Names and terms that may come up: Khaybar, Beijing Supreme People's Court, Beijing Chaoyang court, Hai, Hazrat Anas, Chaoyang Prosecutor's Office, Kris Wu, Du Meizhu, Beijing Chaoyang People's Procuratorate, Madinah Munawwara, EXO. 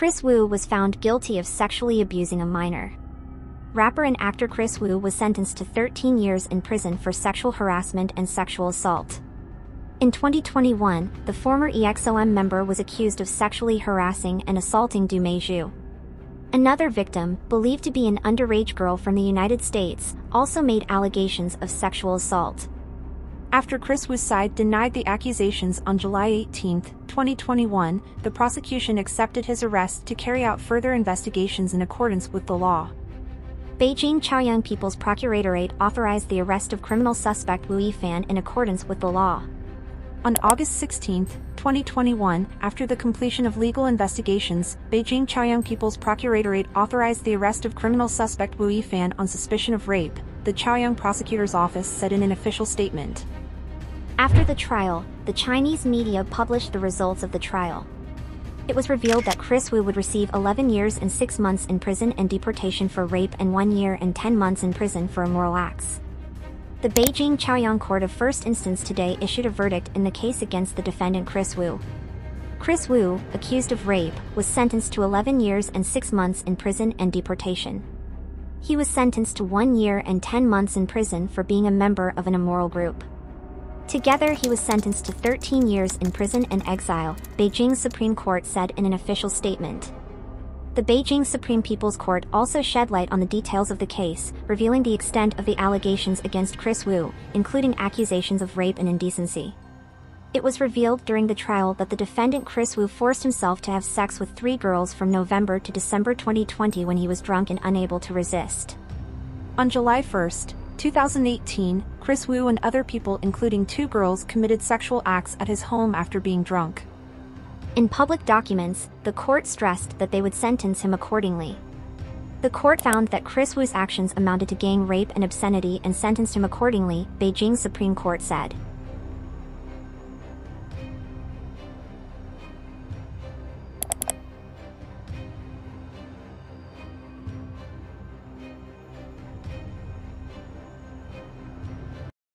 Kris Wu was found guilty of sexually abusing a minor. Rapper and actor Kris Wu was sentenced to 13 years in prison for sexual harassment and sexual assault. In 2021, the former EXO member was accused of sexually harassing and assaulting Du Meizhu. Another victim, believed to be an underage girl from the United States, also made allegations of sexual assault. After Kris Wu's side denied the accusations on July 18, 2021, the prosecution accepted his arrest to carry out further investigations in accordance with the law. Beijing Chaoyang People's Procuratorate authorized the arrest of criminal suspect Wu Yifan in accordance with the law. On August 16, 2021, after the completion of legal investigations, Beijing Chaoyang People's Procuratorate authorized the arrest of criminal suspect Wu Yifan on suspicion of rape, the Chaoyang Prosecutor's Office said in an official statement. After the trial, the Chinese media published the results of the trial. It was revealed that Kris Wu would receive 11 years and 6 months in prison and deportation for rape and 1 year and 10 months in prison for immoral acts. The Beijing Chaoyang Court of First Instance today issued a verdict in the case against the defendant Kris Wu. Kris Wu, accused of rape, was sentenced to 11 years and 6 months in prison and deportation. He was sentenced to 1 year and 10 months in prison for being a member of an immoral group. Together he was sentenced to 13 years in prison and exile, Beijing Supreme Court said in an official statement. The Beijing Supreme People's Court also shed light on the details of the case, revealing the extent of the allegations against Kris Wu, including accusations of rape and indecency. It was revealed during the trial that the defendant Kris Wu forced himself to have sex with 3 girls from November to December 2020 when he was drunk and unable to resist. On July 1, 2018, Kris Wu and other people including 2 girls committed sexual acts at his home after being drunk. In public documents, the court stressed that they would sentence him accordingly. The court found that Kris Wu's actions amounted to gang rape and obscenity and sentenced him accordingly, Beijing Supreme Court said.